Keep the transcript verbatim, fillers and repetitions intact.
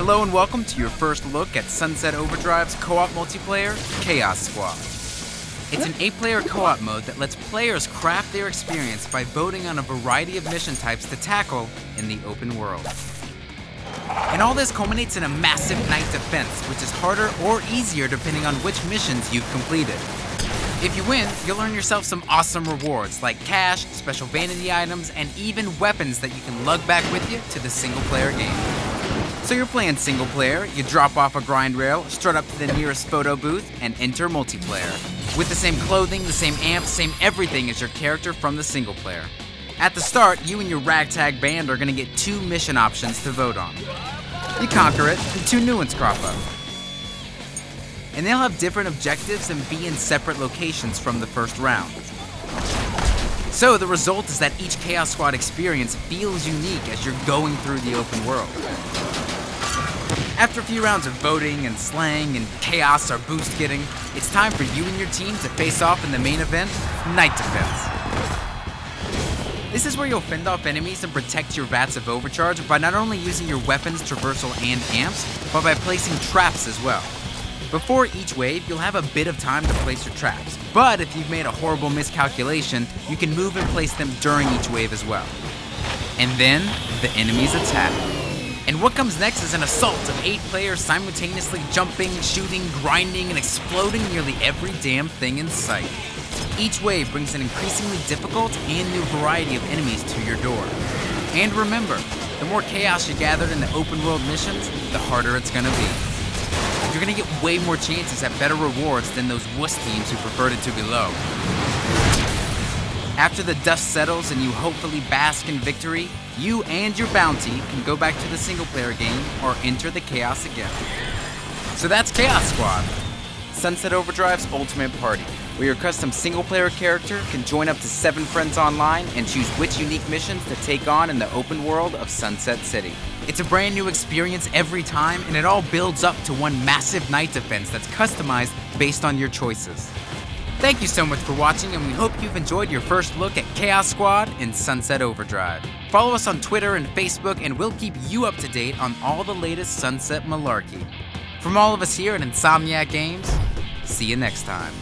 Hello and welcome to your first look at Sunset Overdrive's co-op multiplayer, Chaos Squad. It's an eight player co-op mode that lets players craft their experience by voting on a variety of mission types to tackle in the open world. And all this culminates in a massive Night Defense, which is harder or easier depending on which missions you've completed. If you win, you'll earn yourself some awesome rewards like cash, special vanity items, and even weapons that you can lug back with you to the single player game. So you're playing single player, you drop off a grind rail, strut up to the nearest photo booth, and enter multiplayer. With the same clothing, the same amps, same everything as your character from the single player. At the start, you and your ragtag band are gonna get two mission options to vote on. You conquer it, and two new ones crop up. And they'll have different objectives and be in separate locations from the first round. So the result is that each Chaos Squad experience feels unique as you're going through the open world. After a few rounds of voting and slang and chaos or boost getting, it's time for you and your team to face off in the main event, Night Defense. This is where you'll fend off enemies and protect your vats of overcharge by not only using your weapons, traversal, and amps, but by placing traps as well. Before each wave, you'll have a bit of time to place your traps, but if you've made a horrible miscalculation, you can move and place them during each wave as well. And then, the enemies attack. And what comes next is an assault of eight players simultaneously jumping, shooting, grinding, and exploding nearly every damn thing in sight. Each wave brings an increasingly difficult and new variety of enemies to your door. And remember, the more chaos you gather in the open world missions, the harder it's gonna be. You're gonna get way more chances at better rewards than those wuss teams who preferred it to be low. After the dust settles and you hopefully bask in victory, you and your bounty can go back to the single player game or enter the chaos again. So that's Chaos Squad, Sunset Overdrive's ultimate party, where your custom single player character can join up to seven friends online and choose which unique missions to take on in the open world of Sunset City. It's a brand new experience every time, and it all builds up to one massive Night Defense that's customized based on your choices. Thank you so much for watching, and we hope you've enjoyed your first look at Chaos Squad and Sunset Overdrive. Follow us on Twitter and Facebook, and we'll keep you up to date on all the latest Sunset malarkey. From all of us here at Insomniac Games, see you next time.